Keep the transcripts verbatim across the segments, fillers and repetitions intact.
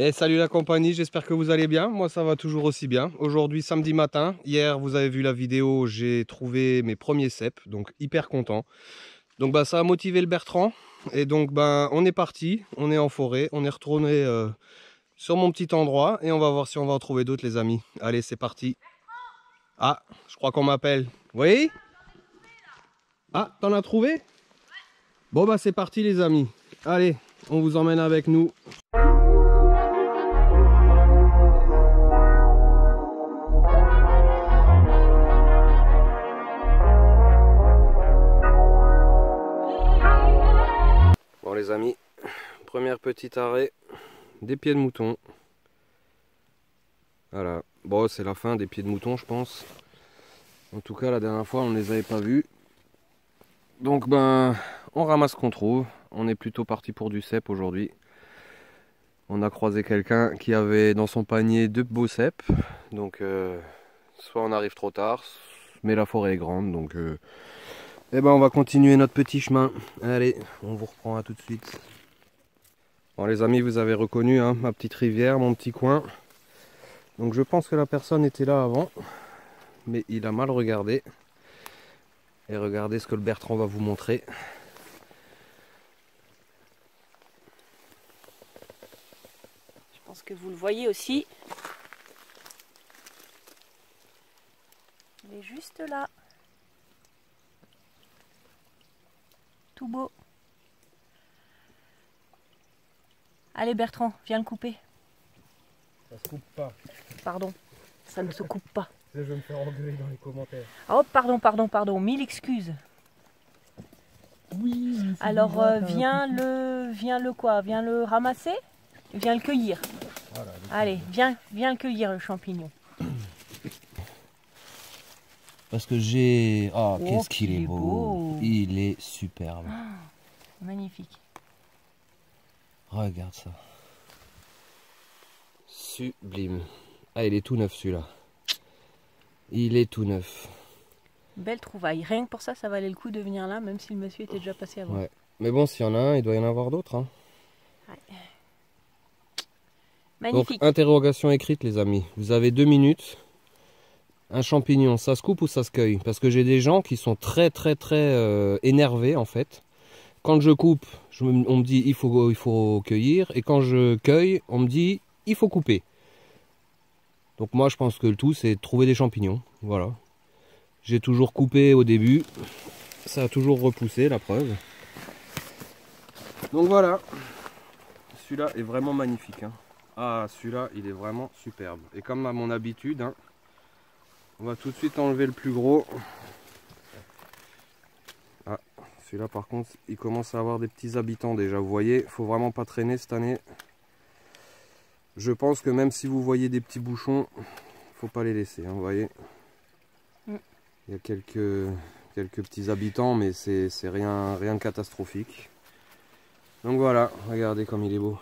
Et salut la compagnie, j'espère que vous allez bien, moi ça va toujours aussi bien. Aujourd'hui samedi matin, hier vous avez vu la vidéo, j'ai trouvé mes premiers ceps, donc hyper content. Donc bah, ça a motivé le Bertrand, et donc bah, on est parti, on est en forêt, on est retourné euh, sur mon petit endroit, et on va voir si on va en trouver d'autres les amis. Allez c'est parti. Ah, je crois qu'on m'appelle, oui. Ah, t'en as trouvé? Bon bah c'est parti les amis, allez, on vous emmène avec nous. Bon les amis, première petite arrêt, des pieds de mouton. Voilà, bon c'est la fin des pieds de mouton je pense. En tout cas la dernière fois on ne les avait pas vus. Donc ben, on ramasse ce qu'on trouve, on est plutôt parti pour du cep aujourd'hui. On a croisé quelqu'un qui avait dans son panier deux beaux ceps, donc euh, soit on arrive trop tard, mais la forêt est grande, donc euh, eh ben on va continuer notre petit chemin. Allez, on vous reprend à tout de suite. Bon les amis, vous avez reconnu hein, ma petite rivière, mon petit coin. Donc je pense que la personne était là avant, mais il a mal regardé. Et regardez ce que le Bertrand va vous montrer. Je pense que vous le voyez aussi. Il est juste là. Tout beau. Allez Bertrand, viens le couper. Ça se coupe pas. Pardon, ça ne se coupe pas. Je vais me faire engueuler dans les commentaires. Oh pardon, pardon, pardon, mille excuses. Oui. Alors euh, viens le, viens le quoi, viens le ramasser, viens le cueillir. Voilà, allez, viens, viens le cueillir le champignon. Parce que j'ai, ah oh, oh, qu'est-ce qu'il est, est beau. beau, il est superbe. Oh, magnifique. Regarde ça. Sublime. Ah il est tout neuf celui-là. Il est tout neuf. Belle trouvaille. Rien que pour ça, ça valait le coup de venir là, même si le monsieur était déjà passé avant. Ouais. Mais bon, s'il y en a un, il doit y en avoir d'autres. Hein. Ouais. Magnifique. Donc, interrogation écrite, les amis. Vous avez deux minutes. Un champignon, ça se coupe ou ça se cueille? Parce que j'ai des gens qui sont très, très, très euh, énervés, en fait. Quand je coupe, je, on me dit il faut, il faut cueillir. Et quand je cueille, on me dit il faut couper. Donc moi je pense que le tout c'est de trouver des champignons, voilà. J'ai toujours coupé au début, ça a toujours repoussé la preuve. Donc voilà, celui-là est vraiment magnifique. Hein. Ah celui-là il est vraiment superbe. Et comme à mon habitude, hein, on va tout de suite enlever le plus gros. Ah celui-là par contre il commence à avoir des petits habitants déjà, vous voyez, faut vraiment pas traîner cette année. Je pense que même si vous voyez des petits bouchons, faut pas les laisser, hein, vous voyez. Mm. Il y a quelques, quelques petits habitants, mais c'est rien, rien de catastrophique. Donc voilà, regardez comme il est beau.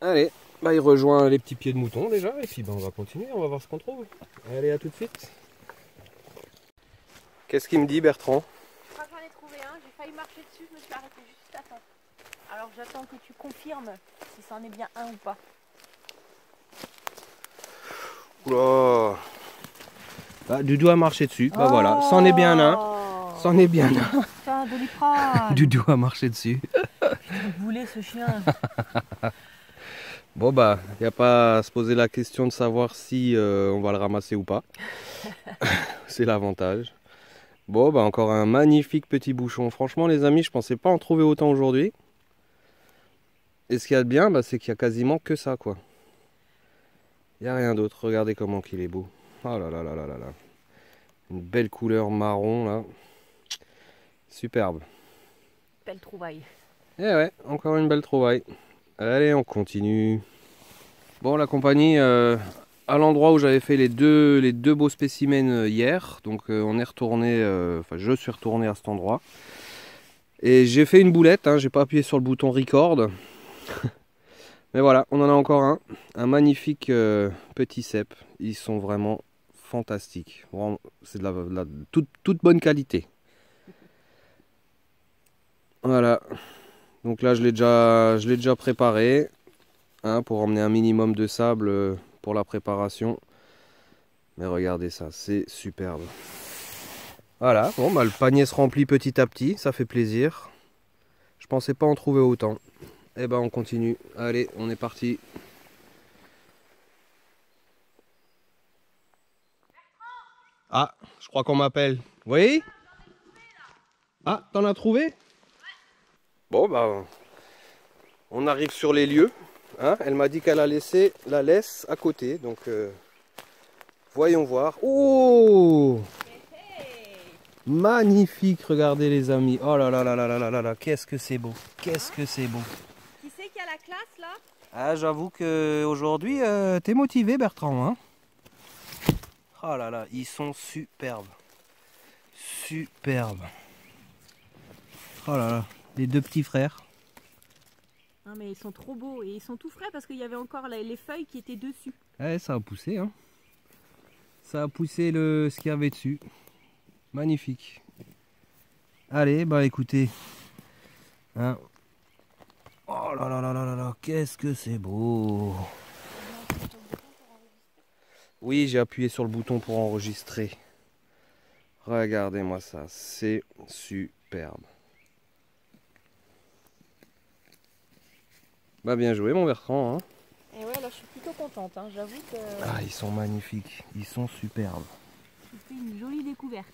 Allez, bah il rejoint les petits pieds de mouton déjà, et puis bah, on va continuer, on va voir ce qu'on trouve. Allez, à tout de suite. Qu'est-ce qu'il me dit Bertrand ? Je crois que j'en ai trouvé un, j'ai failli marcher dessus, je me suis arrêtée juste. Alors j'attends que tu confirmes si c'en est bien un ou pas. Oula, bah, Doudou a marché dessus, oh bah voilà, c'en est bien un, c'en est bien un. Putain, Doliprane. Doudou a marché dessus. Je voulais ce chien. Bon bah, il n'y a pas à se poser la question de savoir si euh, on va le ramasser ou pas. C'est l'avantage. Bon bah encore un magnifique petit bouchon. Franchement les amis, je pensais pas en trouver autant aujourd'hui. Et ce qu'il y a de bien, bah, c'est qu'il y a quasiment que ça quoi. Il n'y a rien d'autre. Regardez comment qu'il est beau. Oh là là là là là là. Une belle couleur marron là. Superbe. Belle trouvaille. Eh ouais, encore une belle trouvaille. Allez, on continue. Bon la compagnie. Euh... à l'endroit où j'avais fait les deux, les deux beaux spécimens hier, donc euh, on est retourné, euh, enfin je suis retourné à cet endroit et j'ai fait une boulette, hein, j'ai pas appuyé sur le bouton record. Mais voilà, on en a encore un, un magnifique euh, petit cep, ils sont vraiment fantastiques, vraiment, c'est de la, de la toute, toute bonne qualité. Voilà, Donc là je l'ai déjà, je l'ai déjà préparé hein, pour emmener un minimum de sable pour la préparation. Mais regardez ça, c'est superbe. Voilà, bon bah le panier se remplit petit à petit, ça fait plaisir. Je pensais pas en trouver autant. Et ben on continue. Allez, on est parti. Ah, je crois qu'on m'appelle. Oui? Ah, t'en as trouvé? Bon bah on arrive sur les lieux. Hein, elle m'a dit qu'elle a laissé la laisse à côté. Donc euh, voyons voir. Oh! Magnifique, regardez les amis. Oh là là là là là là là là, qu'est-ce que c'est beau. Qu'est-ce que c'est beau. Qui c'est qui a la classe là? Ah, j'avoue que aujourd'hui euh, t'es motivé Bertrand hein. Oh là là, ils sont superbes. Superbes. Oh là là, les deux petits frères. Non mais ils sont trop beaux et ils sont tout frais parce qu'il y avait encore les feuilles qui étaient dessus. Ouais, ça a poussé hein. Ça a poussé le ce qu'il y avait dessus. Magnifique. Allez, bah écoutez. Hein. Oh là là là là là là, qu'est-ce que c'est beau. Oui, j'ai appuyé sur le bouton pour enregistrer. Regardez-moi ça, c'est superbe. Bah bien joué mon Bertrand. Hein. Et ouais, là je suis plutôt contente, hein. J'avoue que... Ah, ils sont magnifiques, ils sont superbes. C'était une jolie découverte.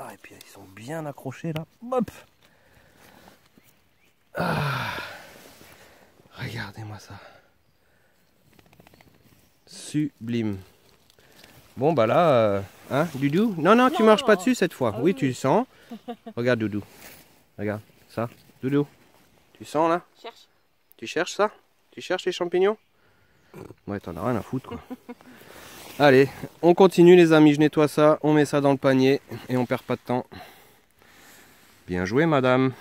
Ah, et puis ils sont bien accrochés là. Hop. Ah, regardez-moi ça. Sublime. Bon bah là, euh, hein, Doudou? Non, non, tu non, marches non, pas non. dessus cette fois. Ah, oui, oui, tu sens. Regarde Doudou. Regarde ça. Doudou, tu sens là? Cherche. Tu cherches ça? Tu cherches les champignons? Ouais, t'en as rien à foutre quoi. Allez, on continue les amis, je nettoie ça, on met ça dans le panier et on perd pas de temps. Bien joué madame.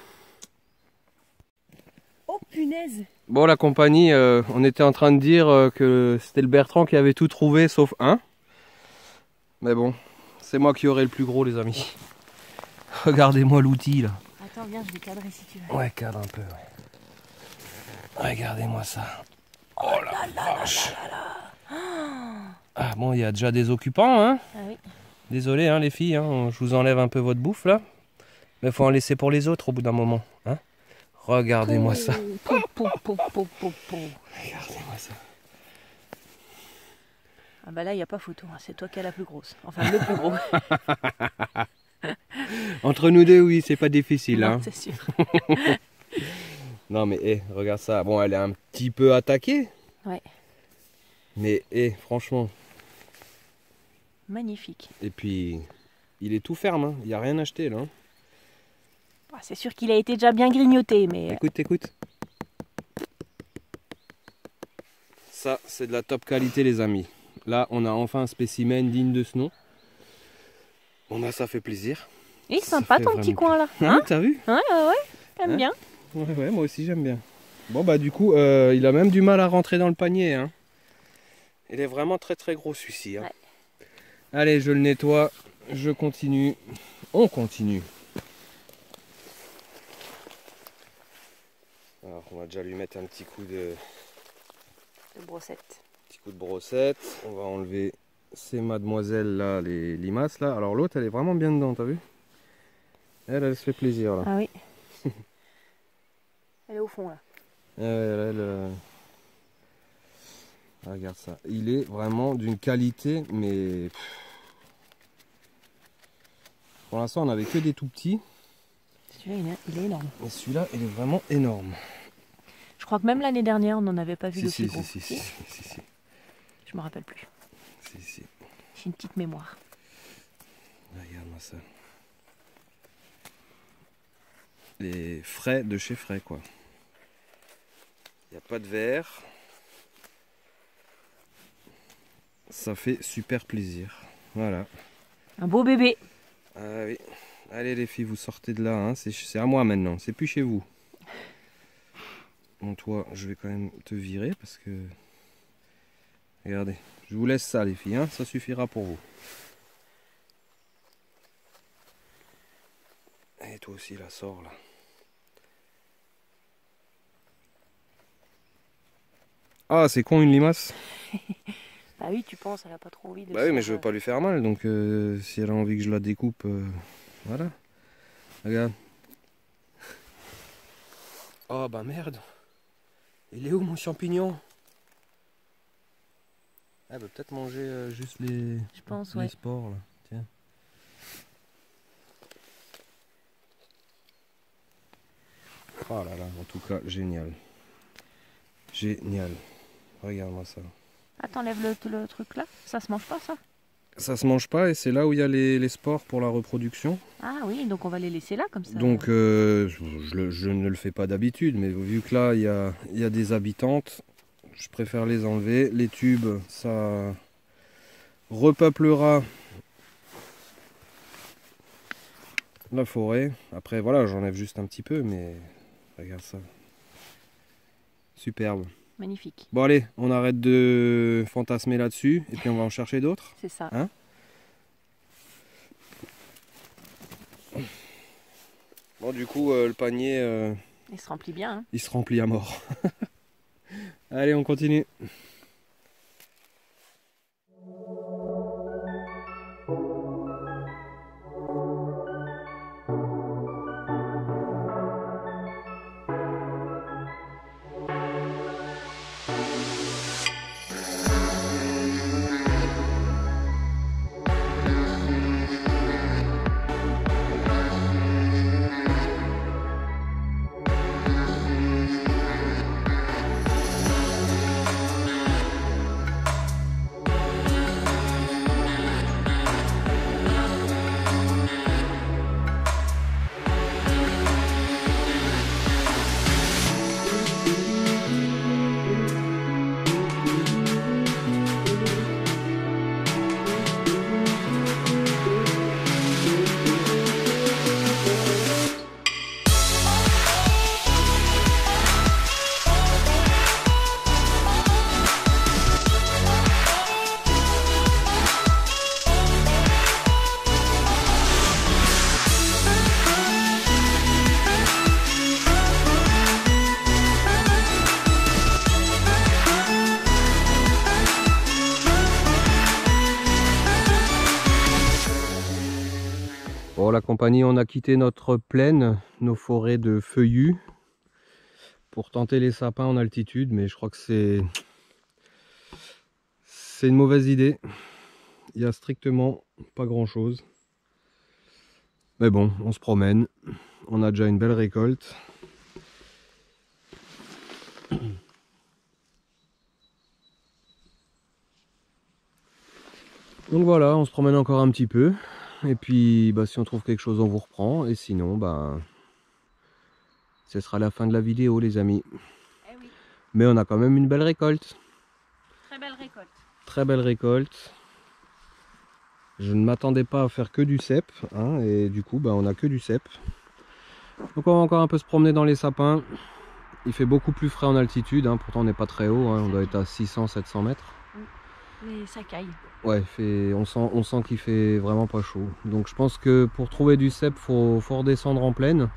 Oh punaise. Bon la compagnie, euh, on était en train de dire euh, que c'était le Bertrand qui avait tout trouvé sauf un. Mais bon, c'est moi qui aurais le plus gros les amis. Regardez-moi l'outil là. Attends, viens, je vais cadrer si tu veux. Ouais, cadre un peu. Ouais. Regardez-moi ça. Oh la vache. Ah bon, il y a déjà des occupants, hein? Ah oui. Désolé, hein, les filles, hein, je vous enlève un peu votre bouffe, là. Mais il faut en laisser pour les autres au bout d'un moment, hein? Regardez-moi ça. Regardez-moi ça. Ah bah là, il n'y a pas photo, hein. C'est toi qui as la plus grosse. Enfin, le plus gros. Entre nous deux, oui, c'est pas difficile, non, hein? C'est sûr. Non, mais hé, regarde ça. Bon, elle est un petit peu attaquée. Ouais. Mais hé, franchement... Magnifique. Et puis, il est tout ferme, hein. Il n'y a rien acheté là. C'est sûr qu'il a été déjà bien grignoté, mais... Écoute, écoute. Ça, c'est de la top qualité, les amis. Là, on a enfin un spécimen digne de ce nom. Bon, bah, ça fait plaisir. Il est sympa ton petit coin, là. Hein, hein, t'as vu? Ouais, ouais, ouais. T'aimes hein bien. Ouais, ouais, moi aussi, j'aime bien. Bon, bah, du coup, euh, il a même du mal à rentrer dans le panier, hein. Il est vraiment très, très gros, celui-ci, hein. Ouais. Allez, je le nettoie, je continue, on continue. Alors, on va déjà lui mettre un petit coup de, de brossette. Petit coup de brossette. On va enlever ces mademoiselles là, les limaces là. Alors l'autre, elle est vraiment bien dedans, t'as vu? Elle, elle se fait plaisir là. Ah oui. Elle est au fond là. Elle, elle, elle... Regarde ça, il est vraiment d'une qualité, mais pour l'instant on n'avait que des tout petits. Celui-là il est énorme. Et celui-là il est vraiment énorme. Je crois que même l'année dernière on n'en avait pas vu de si, si, si, si, si, si, si. Je me rappelle plus. Si, si. J'ai une petite mémoire. Regarde-moi ça. Les frais de chez frais quoi. Il n'y a pas de verre. Ça fait super plaisir. Voilà. Un beau bébé. Ah oui. Allez les filles, vous sortez de là. Hein. C'est à moi maintenant. C'est plus chez vous. Bon toi, je vais quand même te virer parce que... Regardez. Je vous laisse ça les filles. Hein. Ça suffira pour vous. Et toi aussi, là, sors là. Ah, c'est con une limace. Bah oui, tu penses, elle a pas trop envie de... Bah oui, mais je veux pas lui faire mal, donc euh, si elle a envie que je la découpe, euh, voilà. Regarde. Oh bah merde. Il est où mon champignon? Ah bah peut-être manger euh, juste les, je pense, les ouais. Spores là. Tiens. Oh là là, en tout cas, génial. Génial. Regarde-moi ça. Ah, t'enlèves le, le truc là? Ça se mange pas ça? Ça se mange pas et c'est là où il y a les, les spores pour la reproduction. Ah oui, donc on va les laisser là comme ça. Donc euh, je, je ne le fais pas d'habitude, mais vu que là il y a, il y a des habitantes, je préfère les enlever. Les tubes, ça repeuplera la forêt. Après voilà, j'enlève juste un petit peu, mais regarde ça. Superbe. Magnifique. Bon allez, on arrête de fantasmer là-dessus et puis on va en chercher d'autres. C'est ça. Hein? Bon du coup, euh, le panier... Euh, il se remplit bien. Hein? Il se remplit à mort. Allez, on continue. Bon, la compagnie, on a quitté notre plaine, nos forêts de feuillus, pour tenter les sapins en altitude, mais je crois que c'est c'est une mauvaise idée. Il n'y a strictement pas grand chose. Mais bon, on se promène. On a déjà une belle récolte. Donc voilà, on se promène encore un petit peu. Et puis bah, si on trouve quelque chose on vous reprend, et sinon bah, ce sera la fin de la vidéo les amis. Eh oui. Mais on a quand même une belle récolte. Très belle récolte. Très belle récolte. Je ne m'attendais pas à faire que du cep, hein, et du coup bah, on a que du cep. Donc on va encore un peu se promener dans les sapins. Il fait beaucoup plus frais en altitude, hein, pourtant on n'est pas très haut, hein, on doit être à six cents à sept cents mètres. Mais ça caille. Ouais, fait, on sent, on sent qu'il fait vraiment pas chaud. Donc je pense que pour trouver du cep, il faut, faut redescendre en plaine.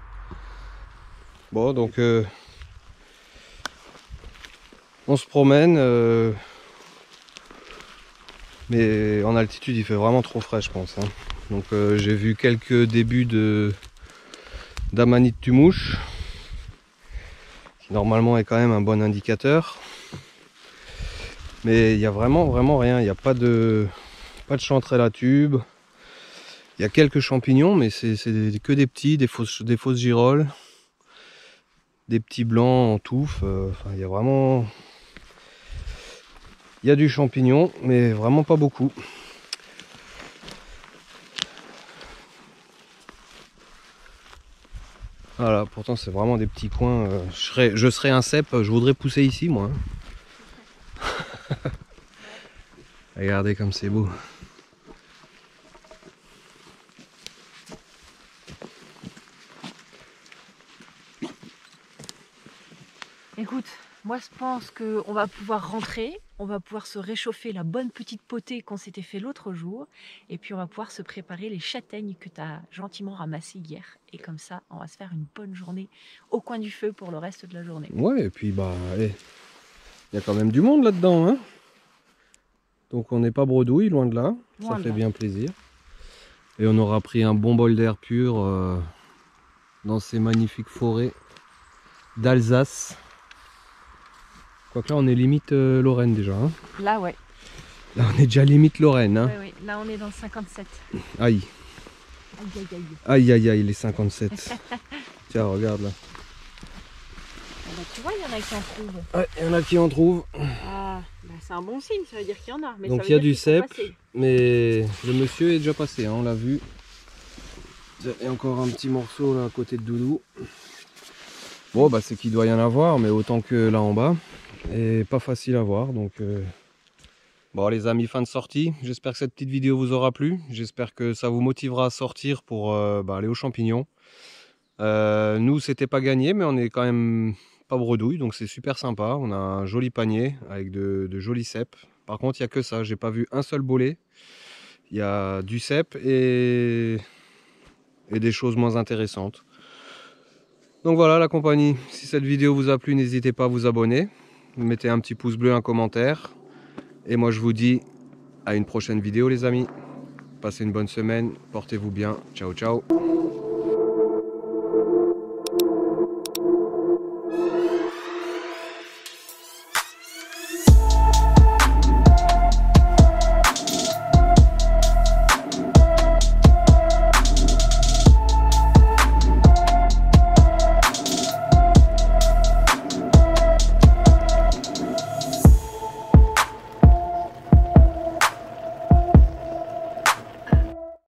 Bon, donc euh, on se promène. Euh, mais en altitude, il fait vraiment trop frais, je pense. Hein. Donc euh, j'ai vu quelques débuts de d'amanite tumouche, qui normalement est quand même un bon indicateur. Mais il n'y a vraiment vraiment rien, il n'y a pas de pas de chanterelle à tube. Il y a quelques champignons, mais c'est que des petits, des fausses, des fausses girolles, des petits blancs en touffe. Enfin, il y a vraiment... Il y a du champignon, mais vraiment pas beaucoup. Voilà, pourtant c'est vraiment des petits coins. Je serais, je serais un cep, je voudrais pousser ici moi. Regardez comme c'est beau. Écoute, moi je pense qu'on va pouvoir rentrer, on va pouvoir se réchauffer la bonne petite potée qu'on s'était fait l'autre jour, et puis on va pouvoir se préparer les châtaignes que tu as gentiment ramassées hier. Et comme ça, on va se faire une bonne journée au coin du feu pour le reste de la journée. Ouais, et puis bah... Allez. Il y a quand même du monde là-dedans, hein. Donc on n'est pas bredouille, loin de là. Voilà. Ça fait bien plaisir. Et on aura pris un bon bol d'air pur euh, dans ces magnifiques forêts d'Alsace. Quoique là, on est limite euh, Lorraine déjà. Hein. Là, ouais. Là, on est déjà limite Lorraine. Hein. Ouais, ouais. Là, on est dans le cinquante-sept. Aïe. Aïe, aïe, aïe. Aïe, aïe, aïe, les cinquante-sept. Tiens, regarde là. Tu vois, il y en a qui en trouvent. Ouais, il y en a qui en trouvent. Ah, bah c'est un bon signe, ça veut dire qu'il y en a. Mais donc il y a du cèpe, mais le monsieur est déjà passé, hein, on l'a vu. Il y a encore un petit morceau là à côté de Doudou. Bon, bah c'est qu'il doit y en avoir, mais autant que là en bas. Et pas facile à voir, donc... Euh... Bon les amis, fin de sortie. J'espère que cette petite vidéo vous aura plu. J'espère que ça vous motivera à sortir pour euh, bah, aller aux champignons. Euh, nous, c'était pas gagné, mais on est quand même... pas bredouille, donc c'est super sympa. On a un joli panier avec de, de jolis cèpes. Par contre, il n'y a que ça, j'ai pas vu un seul bolet. Il y a du cèpe et, et des choses moins intéressantes. Donc voilà la compagnie, si cette vidéo vous a plu, n'hésitez pas à vous abonner, mettez un petit pouce bleu, un commentaire, et moi je vous dis à une prochaine vidéo les amis. Passez une bonne semaine, portez-vous bien, ciao ciao.